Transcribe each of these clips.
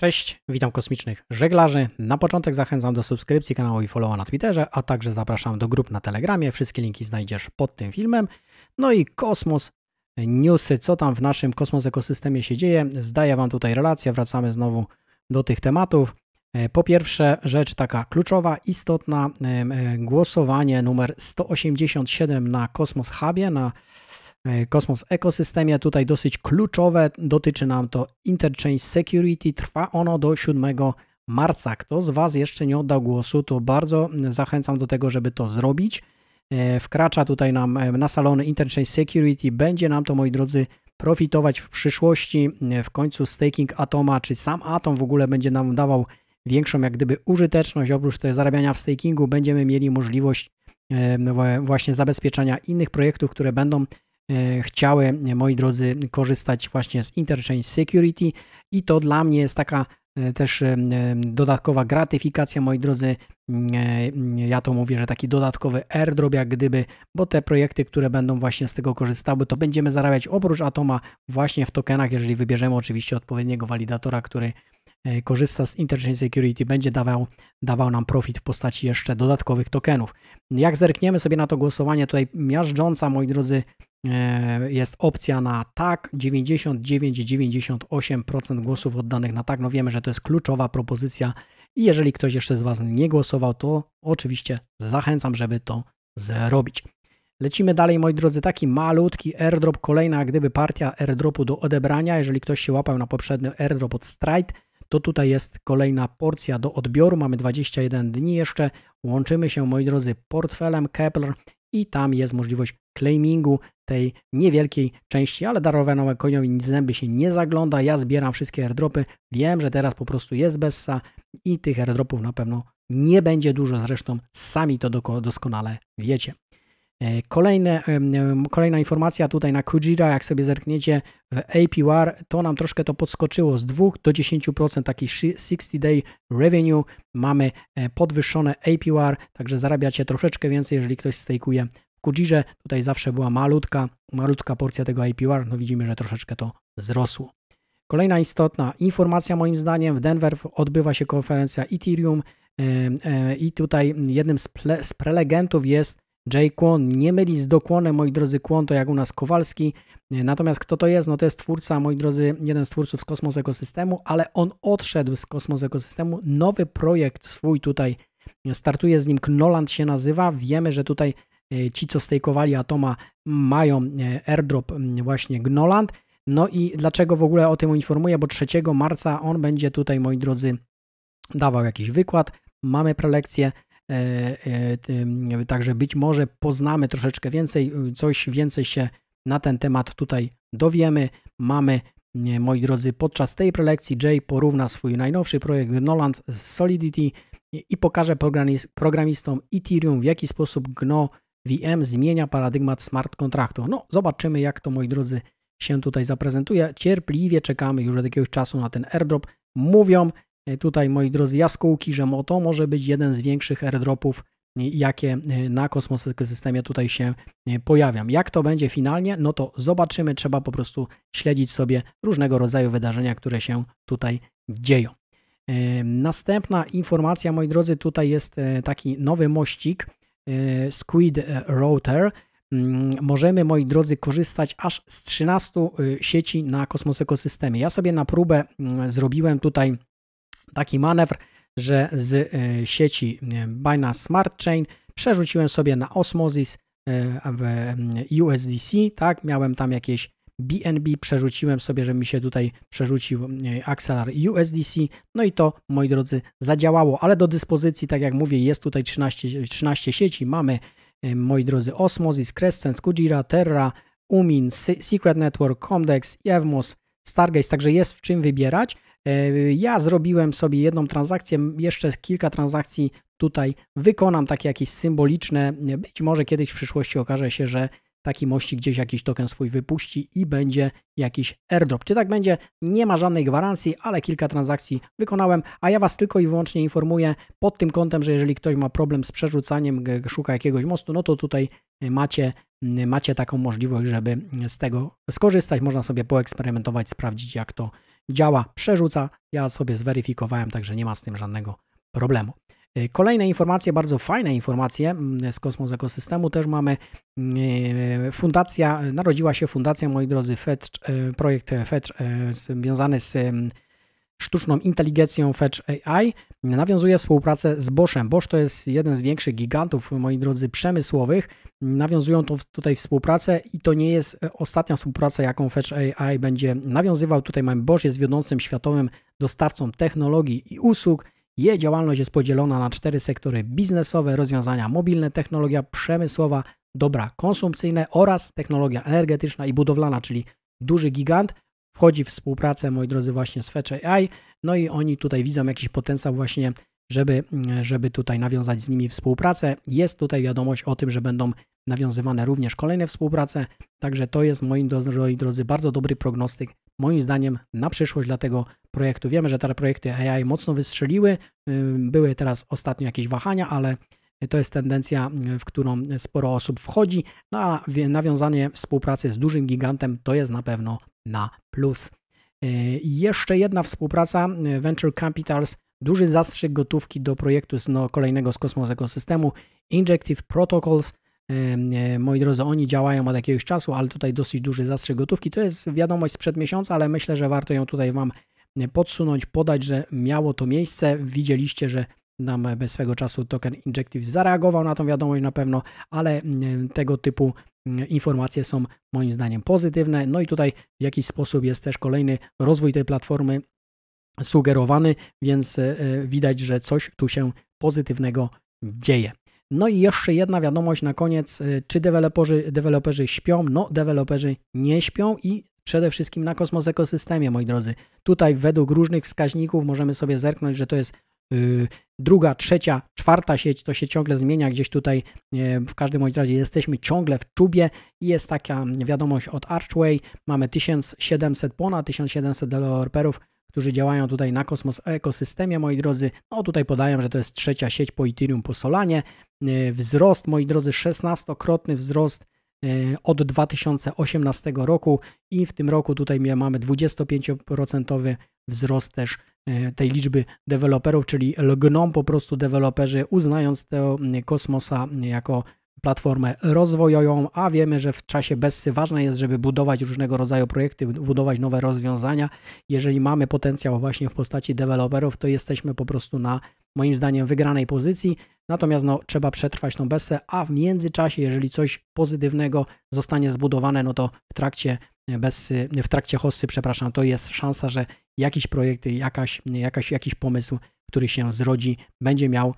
Cześć, witam kosmicznych żeglarzy. Na początek zachęcam do subskrypcji kanału i followa na Twitterze, a także zapraszam do grup na Telegramie. Wszystkie linki znajdziesz pod tym filmem. No i Kosmos Newsy, co tam w naszym Kosmos ekosystemie się dzieje. Zdaję Wam tutaj relację, wracamy znowu do tych tematów. Po pierwsze, rzecz taka kluczowa, istotna, głosowanie numer 187 na Kosmos Hubie, na Kosmos ekosystemie, tutaj dosyć kluczowe, dotyczy nam to Interchange Security, trwa ono do 7 marca. Kto z Was jeszcze nie oddał głosu, to bardzo zachęcam do tego, żeby to zrobić. Wkracza tutaj nam na salony Interchange Security, będzie nam to, moi drodzy, profitować w przyszłości. W końcu staking Atoma, czy sam Atom w ogóle będzie nam dawał większą jak gdyby użyteczność, oprócz tego zarabiania w stakingu będziemy mieli możliwość właśnie zabezpieczania innych projektów, które będą chciały, moi drodzy, korzystać właśnie z Interchange Security i to dla mnie jest taka też dodatkowa gratyfikacja, moi drodzy, ja to mówię, że taki dodatkowy airdrop jak gdyby, bo te projekty, które będą właśnie z tego korzystały, to będziemy zarabiać oprócz Atoma właśnie w tokenach, jeżeli wybierzemy oczywiście odpowiedniego walidatora, który korzysta z Interchange Security, będzie dawał nam profit w postaci jeszcze dodatkowych tokenów. Jak zerkniemy sobie na to głosowanie, tutaj miażdżąca, moi drodzy, jest opcja na tak, 99,98% głosów oddanych na tak. No wiemy, że to jest kluczowa propozycja i jeżeli ktoś jeszcze z Was nie głosował, to oczywiście zachęcam, żeby to zrobić. Lecimy dalej, moi drodzy, taki malutki airdrop, kolejna gdyby partia airdropu do odebrania. Jeżeli ktoś się łapał na poprzedni airdrop od Stride, to tutaj jest kolejna porcja do odbioru, mamy 21 dni jeszcze, łączymy się, moi drodzy, portfelem Kepler i tam jest możliwość claimingu tej niewielkiej części, ale darowanowe koniowi zęby się nie zagląda, ja zbieram wszystkie airdropy, wiem, że teraz po prostu jest bessa i tych airdropów na pewno nie będzie dużo, zresztą sami to doskonale wiecie. Kolejna informacja tutaj na Kujira, jak sobie zerkniecie w APR, to nam troszkę to podskoczyło z 2 do 10%, taki 60-day revenue, mamy podwyższone APR, także zarabiacie troszeczkę więcej, jeżeli ktoś stake'uje w Kujirze, tutaj zawsze była malutka porcja tego APR, no widzimy, że troszeczkę to wzrosło. Kolejna istotna informacja moim zdaniem, w Denver odbywa się konferencja Ethereum i tutaj jednym z prelegentów jest Jake Kwon, nie myli z Dokłonem, moi drodzy, Kwon to jak u nas Kowalski, natomiast kto to jest? No to jest twórca, moi drodzy, jeden z twórców z Kosmos Ekosystemu, ale on odszedł z Kosmos Ekosystemu, nowy projekt swój tutaj startuje z nim, Gnoland się nazywa, wiemy, że tutaj ci, co stake'owali Atoma mają airdrop właśnie Gnoland, no i dlaczego w ogóle o tym informuję, bo 3 marca on będzie tutaj, moi drodzy, dawał jakiś wykład, mamy prelekcję, także być może poznamy troszeczkę więcej, coś więcej się na ten temat tutaj dowiemy. Mamy, moi drodzy, podczas tej prelekcji Jay porówna swój najnowszy projekt Gnoland z Solidity i pokaże programistom Ethereum, w jaki sposób gno.VM zmienia paradymat smart kontraktów. No, zobaczymy, jak to, moi drodzy, się tutaj zaprezentuje. Cierpliwie czekamy już od jakiegoś czasu na ten airdrop. Mówią tutaj, moi drodzy, jaskółki, że to może być jeden z większych airdropów, jakie na Kosmos Ekosystemie tutaj się pojawiam. Jak to będzie finalnie, no to zobaczymy, trzeba po prostu śledzić sobie różnego rodzaju wydarzenia, które się tutaj dzieją. Następna informacja, moi drodzy, tutaj jest taki nowy mościk Squid Router. Możemy, moi drodzy, korzystać aż z 13 sieci na Kosmos Ekosystemie. Ja sobie na próbę zrobiłem tutaj taki manewr, że z sieci Binance Smart Chain przerzuciłem sobie na Osmosis w USDC, tak, miałem tam jakieś BNB, przerzuciłem sobie, że mi się tutaj przerzucił Axelar USDC, no i to, moi drodzy, zadziałało, ale do dyspozycji, tak jak mówię, jest tutaj 13 sieci, mamy, moi drodzy, Osmosis, Crescent, Kujira, Terra, Umin, Secret Network, Comdex, Evmos, Stargate, także jest w czym wybierać. Ja zrobiłem sobie jedną transakcję, jeszcze kilka transakcji tutaj wykonam, takie jakieś symboliczne, być może kiedyś w przyszłości okaże się, że taki mości gdzieś jakiś token swój wypuści i będzie jakiś airdrop. Czy tak będzie? Nie ma żadnej gwarancji, ale kilka transakcji wykonałem, a ja Was tylko i wyłącznie informuję pod tym kątem, że jeżeli ktoś ma problem z przerzucaniem, szuka jakiegoś mostu, no to tutaj macie taką możliwość, żeby z tego skorzystać. Można sobie poeksperymentować, sprawdzić, jak to działa. Przerzuca, ja sobie zweryfikowałem, także nie ma z tym żadnego problemu. Kolejne informacje, bardzo fajne informacje z Kosmos Ekosystemu też mamy. Fundacja, narodziła się fundacja, moi drodzy, projekt Fetch związany z sztuczną inteligencją Fetch.ai nawiązuje współpracę z Boschem. Bosch to jest jeden z większych gigantów, moi drodzy, przemysłowych. Nawiązują to tutaj współpracę i to nie jest ostatnia współpraca, jaką Fetch.ai będzie nawiązywał. Tutaj mamy Bosch jest wiodącym światowym dostawcą technologii i usług. Jej działalność jest podzielona na 4 sektory biznesowe: rozwiązania mobilne, technologia przemysłowa, dobra konsumpcyjne oraz technologia energetyczna i budowlana, czyli duży gigant. Wchodzi w współpracę, moi drodzy, właśnie z Fetch.ai, no i oni tutaj widzą jakiś potencjał właśnie, żeby tutaj nawiązać z nimi współpracę. Jest tutaj wiadomość o tym, że będą nawiązywane również kolejne współprace, także to jest, moi drodzy, bardzo dobry prognostyk, moim zdaniem, na przyszłość dla tego projektu. Wiemy, że te projekty AI mocno wystrzeliły, były teraz ostatnio jakieś wahania, ale to jest tendencja, w którą sporo osób wchodzi, no a nawiązanie współpracy z dużym gigantem to jest na pewno na plus. Jeszcze jedna współpraca, Venture Capitals, duży zastrzyk gotówki do projektu kolejnego z Kosmos Ekosystemu, Injective Protocols. Moi drodzy, oni działają od jakiegoś czasu, ale tutaj dosyć duży zastrzyk gotówki. To jest wiadomość sprzed miesiąca, ale myślę, że warto ją tutaj Wam podsunąć, podać, że miało to miejsce. Widzieliście, że nam bez swego czasu token Injective zareagował na tą wiadomość na pewno, ale tego typu informacje są moim zdaniem pozytywne. No i tutaj w jakiś sposób jest też kolejny rozwój tej platformy sugerowany, więc widać, że coś tu się pozytywnego dzieje. No i jeszcze jedna wiadomość na koniec. Czy deweloperzy śpią? No, deweloperzy nie śpią i przede wszystkim na Kosmos Ekosystemie, moi drodzy. Tutaj według różnych wskaźników możemy sobie zerknąć, że to jest druga, trzecia, czwarta sieć, to się ciągle zmienia gdzieś tutaj, w każdym razie jesteśmy ciągle w czubie i jest taka wiadomość od Archway, mamy ponad 1700 deweloperów, którzy działają tutaj na Kosmos Ekosystemie, moi drodzy. No tutaj podają, że to jest trzecia sieć po Ethereum, po Solanie. Wzrost, moi drodzy, 16-krotny wzrost od 2018 roku i w tym roku tutaj mamy 25% wzrost też tej liczby deweloperów, czyli lgną po prostu deweloperzy, uznając tego Kosmosa jako platformę rozwojową, a wiemy, że w czasie bessy ważne jest, żeby budować różnego rodzaju projekty, budować nowe rozwiązania. Jeżeli mamy potencjał właśnie w postaci deweloperów, to jesteśmy po prostu na, moim zdaniem, wygranej pozycji. Natomiast no, trzeba przetrwać tą bessę, a w międzyczasie, jeżeli coś pozytywnego zostanie zbudowane, no to w trakcie bessy, w trakcie hossy, przepraszam, to jest szansa, że jakiś projekt, jakiś pomysł, który się zrodzi, będzie miał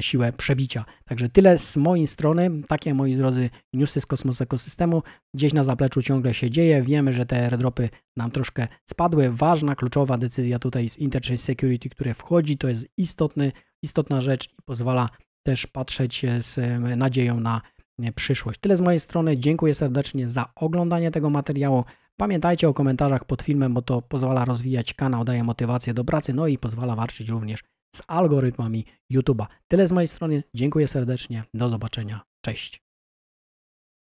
siłę przebicia. Także tyle z mojej strony. Takie, moi drodzy, newsy z Kosmos Ekosystemu. Gdzieś na zapleczu ciągle się dzieje. Wiemy, że te airdropy nam troszkę spadły. Ważna, kluczowa decyzja tutaj z Interchange Security, które wchodzi. To jest istotna rzecz i pozwala też patrzeć z nadzieją na przyszłość. Tyle z mojej strony. Dziękuję serdecznie za oglądanie tego materiału. Pamiętajcie o komentarzach pod filmem, bo to pozwala rozwijać kanał, daje motywację do pracy, no i pozwala walczyć również z algorytmami YouTube'a. Tyle z mojej strony. Dziękuję serdecznie. Do zobaczenia. Cześć.